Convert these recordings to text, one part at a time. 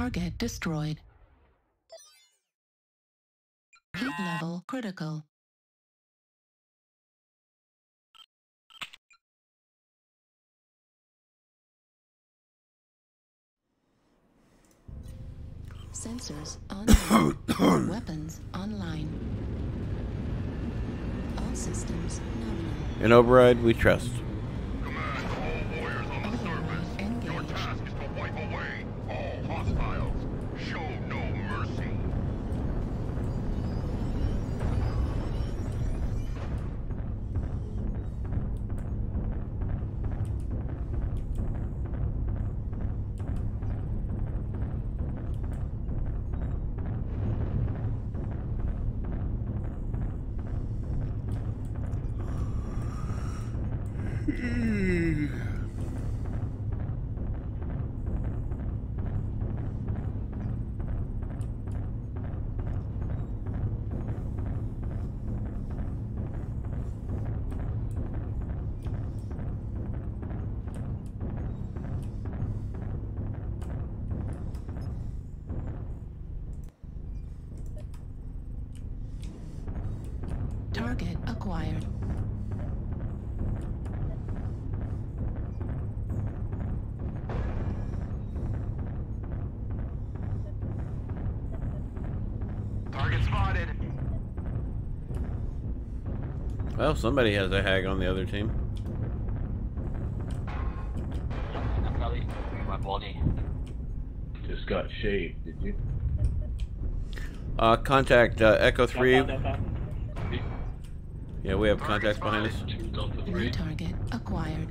Target destroyed. Heat level critical. Sensors online. Weapons online. All systems nominal. In Override, we trust. Command all warriors on the surface. Engaged. Your task is to wipe away all hostiles. Show no mercy. Target acquired. Target spotted. Well, somebody has a hag on the other team. I'm probably moving my body. Just got shaved, did you? Contact Echo 3. Yeah, we have contacts behind us. New target acquired.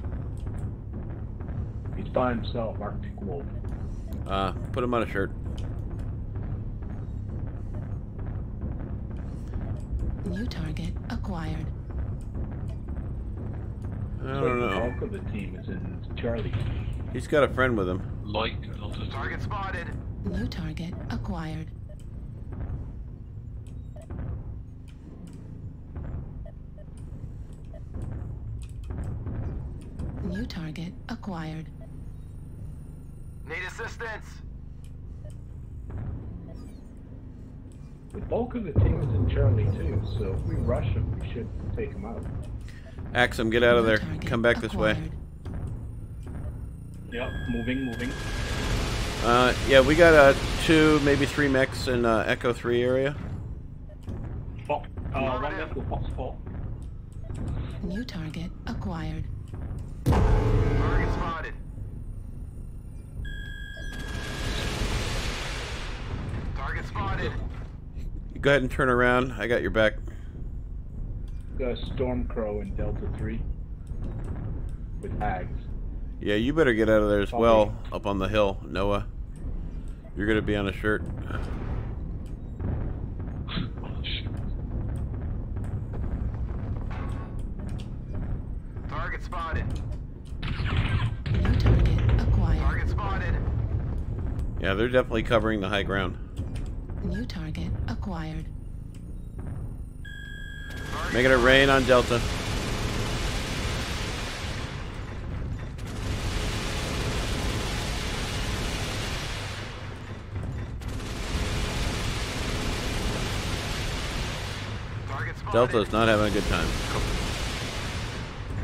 He's by himself, Arctic Wolf. Put him on a shirt. New target acquired. I don't know. The bulk of the team is in Charlie. He's got a friend with him. Target spotted. New target acquired. New target acquired. Need assistance. The bulk of the team is in Charlie too, so if we rush them, we should take them out. Axum, get out of there. Come back this way. Yep, moving. Yeah, we got 2, maybe 3 mechs in Echo 3 area. One mech will box 4. New target acquired. Target spotted. Target spotted. Go ahead and turn around. I got your back. Got Stormcrow in Delta 3 with hags. Yeah, you better get out of there as well. Up on the hill, Noah. You're gonna be on a shirt. Target spotted. Yeah, they're definitely covering the high ground. New target acquired. Making it rain on Delta. Delta is not having a good time.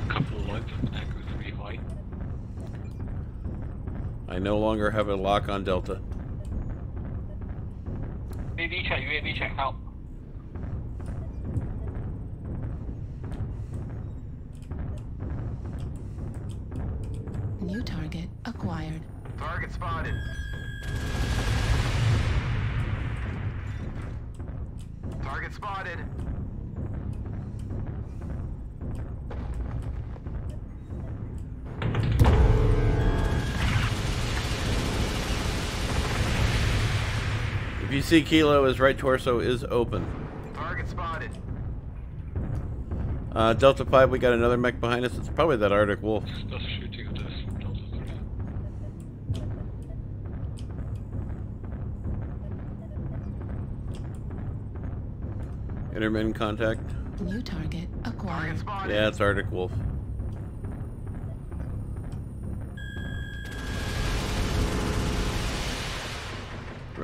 Couple of lights on Echo 3 white. I no longer have a lock on Delta. UAV check, help. New target acquired. Target spotted. Target spotted. If you see Kilo, his right torso is open. Target spotted. Delta 5, we got another mech behind us. It's probably that Arctic Wolf. That's shooting at us from Delta 3. Intermittent contact. New target acquired. Yeah, it's Arctic Wolf.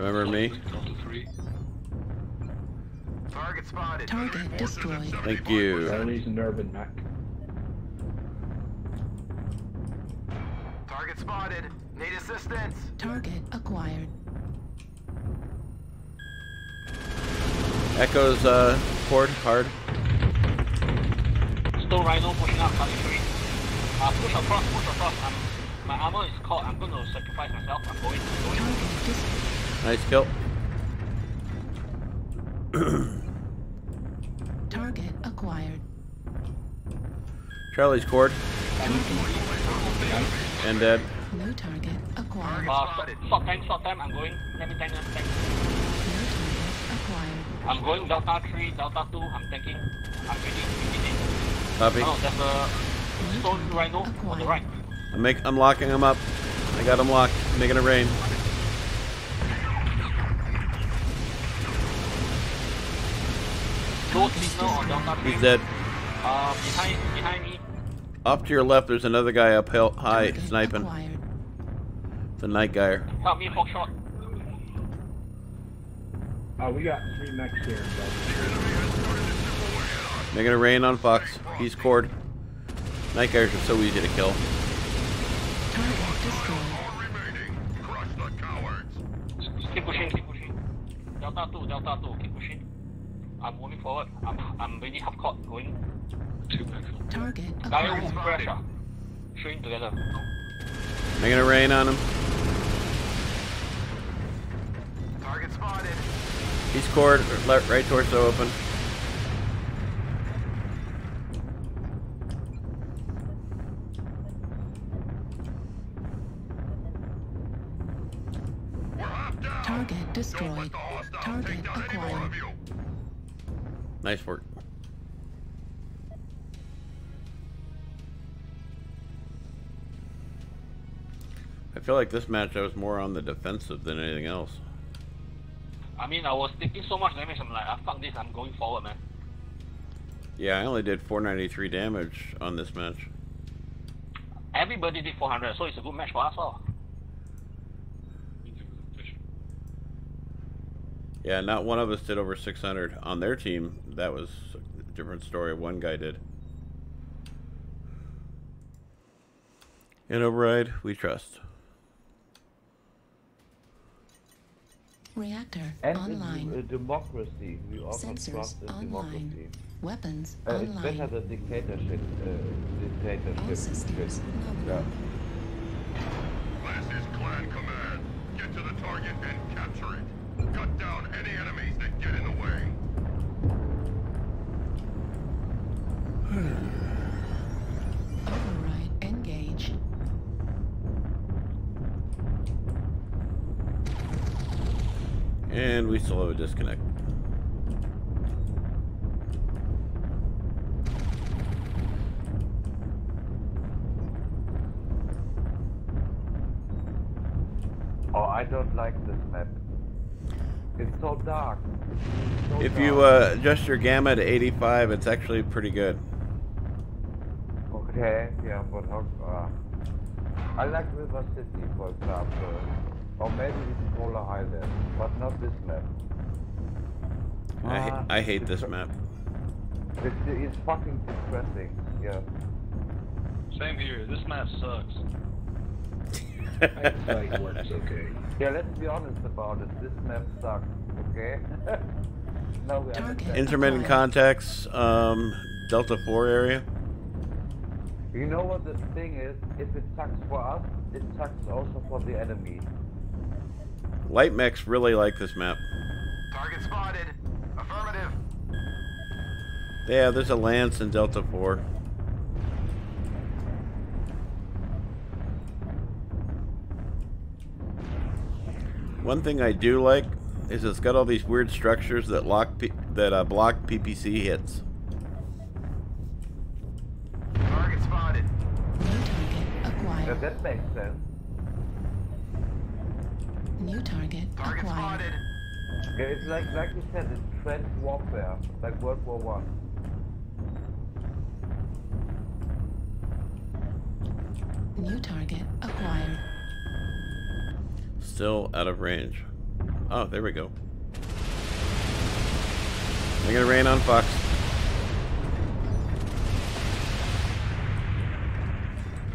Remember me? Target spotted. Target destroyed. Thank you. Tony's nerving back. Target spotted. Need assistance. Target acquired. Echoes forward hard. Stone Rhino pushing up, coming to me. Push across, push across. My armor is caught. I'm going to sacrifice myself. I'm going. Nice kill. Target acquired. Charlie's cord. And dead. No target acquired. Short time. I'm going. Let me tank. No target acquired. I'm going Delta 3, Delta 2. I'm tanking. I'm ready. Copy. Oh, there's a Stone Rhino on the right. I'm locking him up. I got him locked. I'm making it rain. He's dead. Behind me. Up to your left, there's another guy up high sniping. It's a Night Gyr. Help me, fuck shot. We got 3 mechs here. Making it rain on Fox. He's cored. Night Gyrs are so easy to kill. Keep pushing. Delta 2, keep pushing. I'm moving forward. I'm really half caught going. Target. Direwolf pressure. Shooting together. Making it rain on him. Target spotted. He's cored. Left, right torso open. Target destroyed. Target acquired. Nice work. I feel like this match I was more on the defensive than anything else. I mean, I was taking so much damage, I'm like, fuck this, I'm going forward, man. Yeah, I only did 493 damage on this match. Everybody did 400, so it's a good match for us all. Yeah, not one of us did over 600. On their team, that was a different story. One guy did. And override, we trust. Reactor and online. A democracy. We often trust a democracy. Weapons online. It's better than dictatorship. All systems. Yeah. Class is Clan Command. Get to the target and capture it. Cut down any enemies that get in the way. Override engage. And we still have a disconnect. Oh, I don't like this map. It's so dark. If you adjust your gamma to 85, it's actually pretty good. Okay, yeah, but I like River City, for example, or maybe it's Polar Island, but not this map. I hate this map. It's fucking depressing. Yeah. Same here. This map sucks. Hindsight works, okay. Yeah, let's be honest about it. This map sucks, okay? No, intermittent contacts, Delta 4 area. You know what the thing is? If it sucks for us, it sucks also for the enemy. Light mechs really like this map. Target spotted. Affirmative. Yeah, there's a Lance in Delta 4. One thing I do like is it's got all these weird structures that block PPC hits. Target spotted. That makes sense. New target. Target spotted. Yeah, it's like you said, it's trench warfare, like World War I. New target acquired. Still out of range. Oh, there we go. They're gonna rain on Fox.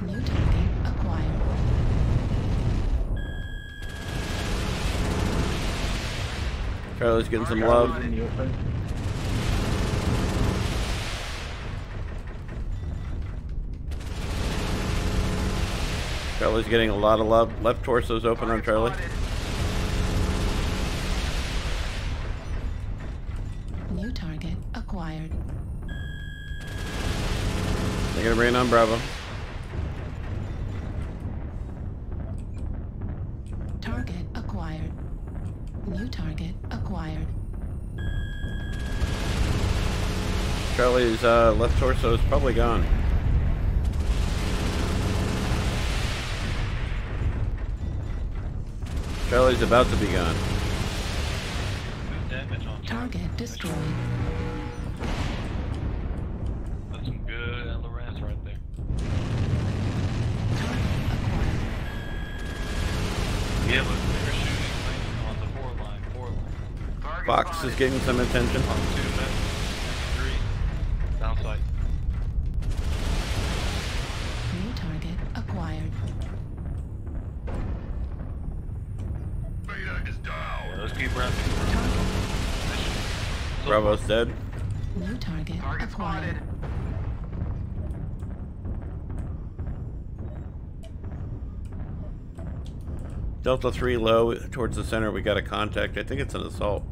New target acquired. Charlie's getting some love. Charlie's getting a lot of love. Left torso's open on Charlie. New target acquired. They're gonna rain on Bravo. Target acquired. New target acquired. Charlie's left torso is probably gone. Charlie's about to be gone. Target destroyed. That's some good LRMs right there. Target acquired. Yeah, look, they're shooting on the four line. Fox is getting some attention. On 2, 3, down sight. New target acquired. Beta is down. Yeah, let's keep wrapping. Bravo's dead. New target acquired. Delta 3 low towards the center. We got a contact. I think it's an assault.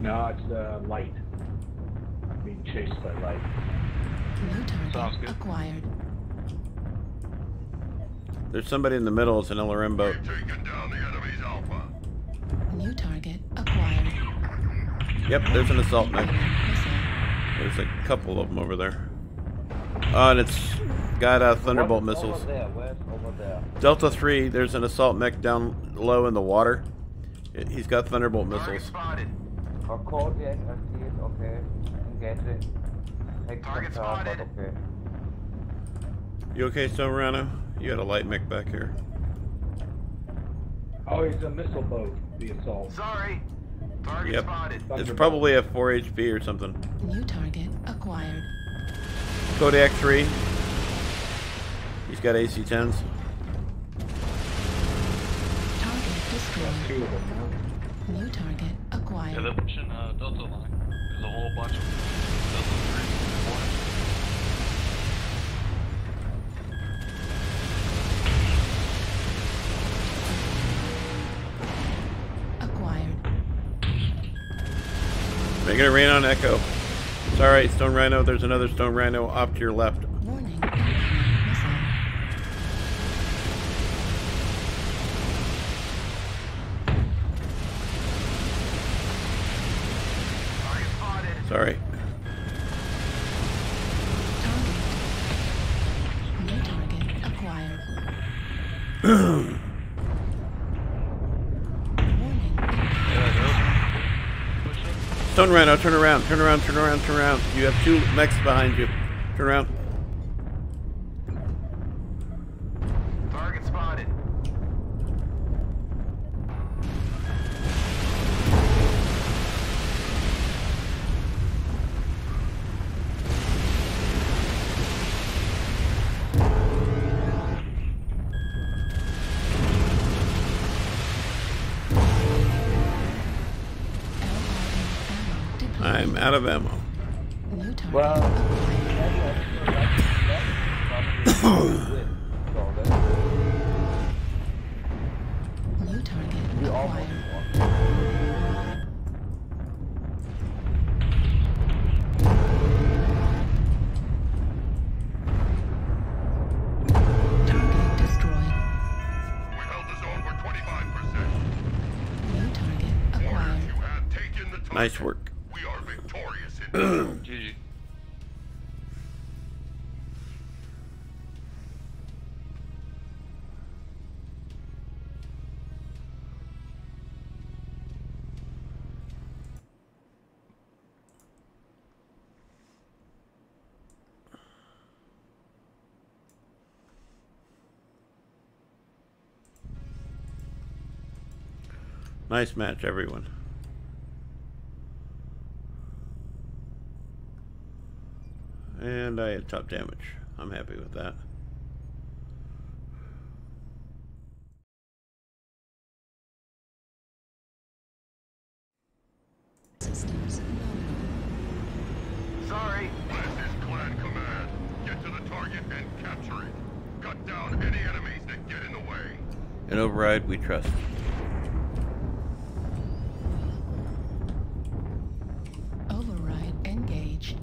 No, it's light. I'm being chased by light. New target acquired. There's somebody in the middle. It's an LRM boat. Taking down the enemy's alpha. New target acquired. Yep, there's an assault mech. There's a couple of them over there. Oh, and it's got Thunderbolt missiles. Over there. Delta 3, there's an assault mech down low in the water. He's got Thunderbolt missiles. Of course, yes, I see it. Okay. Engage it. Target spotted. Okay. You okay, Stone Rhino? You got a light mech back here. Oh, it's a missile boat, the assault. Sorry. Target spotted. It's probably a 4HB or something. New target acquired. Kodiak 3. He's got AC-10s. Target destroyed. New target acquired. Yeah, they're pushing Delta line. There's a whole bunch of Delta 3. They're gonna rain on Echo. It's alright, Stone Rhino. There's another Stone Rhino off to your left. Warning. Sorry. New target acquired. Stone Rhino, turn around. You have two mechs behind you. Turn around. Target spotted. I'm out of ammo. Well, new target acquired. Target destroyed. We held the zone for 25%. New target acquired. You have taken the target. Nice work. GG. Nice match, everyone. And I had top damage. I'm happy with that. Systems. Sorry. This is Clan Command. Get to the target and capture it. Cut down any enemies that get in the way. And override, we trust. Override engaged.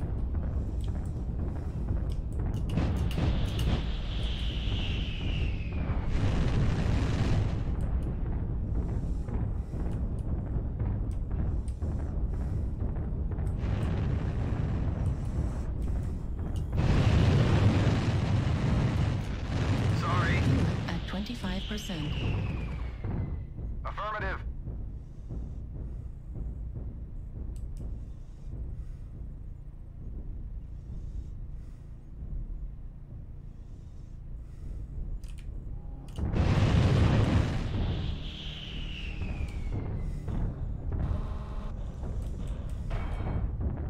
Affirmative.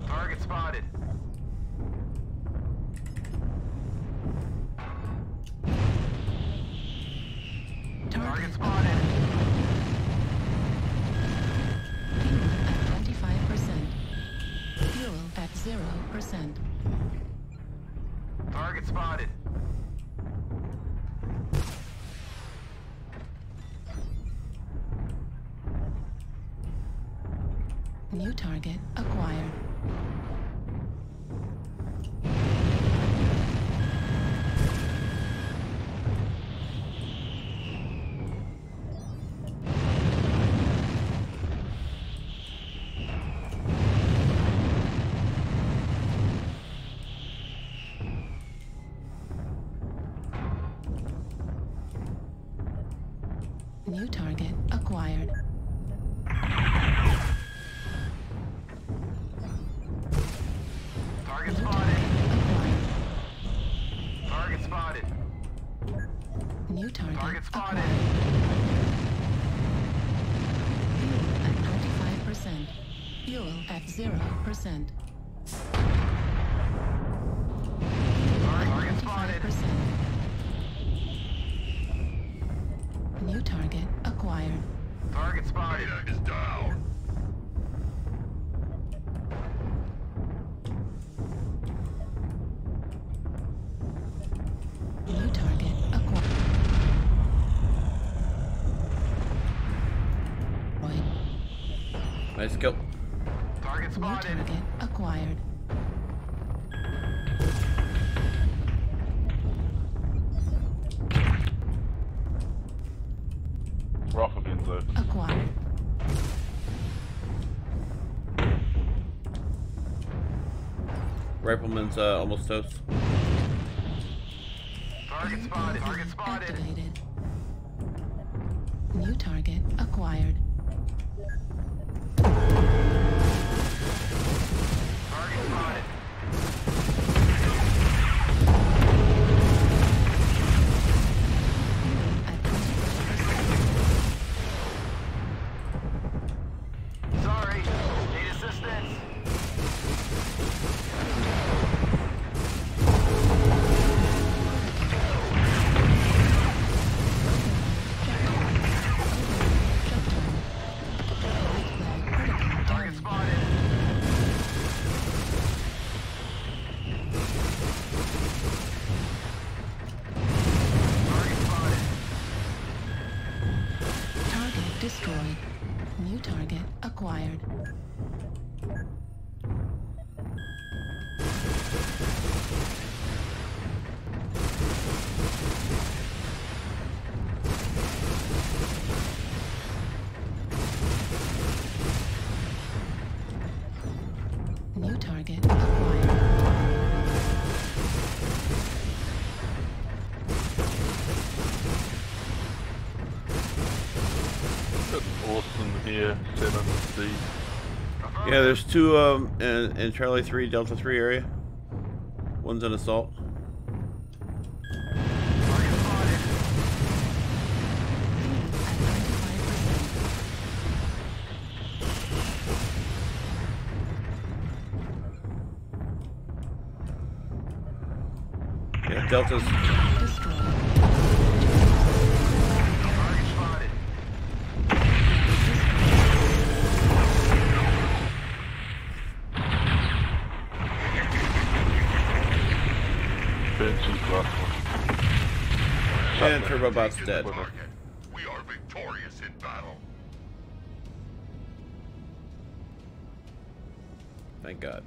Target spotted. Target spotted. 25% fuel at 0%. Target spotted. New target acquired. New target acquired. Target spotted. Target spotted. New target. Target spotted. Fuel at 25%. Fuel at 0%. Target spotted. New target acquired. Target spotted is down. New target acquired. Let's go. Target spotted. New target acquired. Acquired. Rifleman's almost toast. Target spotted. Target spotted. Activated. New target acquired. Target spotted. Destroyed. New target acquired. New target acquired. Yeah, 7C. Yeah, there's two in Charlie 3, Delta 3 area. One's an assault. deltas. And Turbobot's dead. We are victorious in battle. Thank God.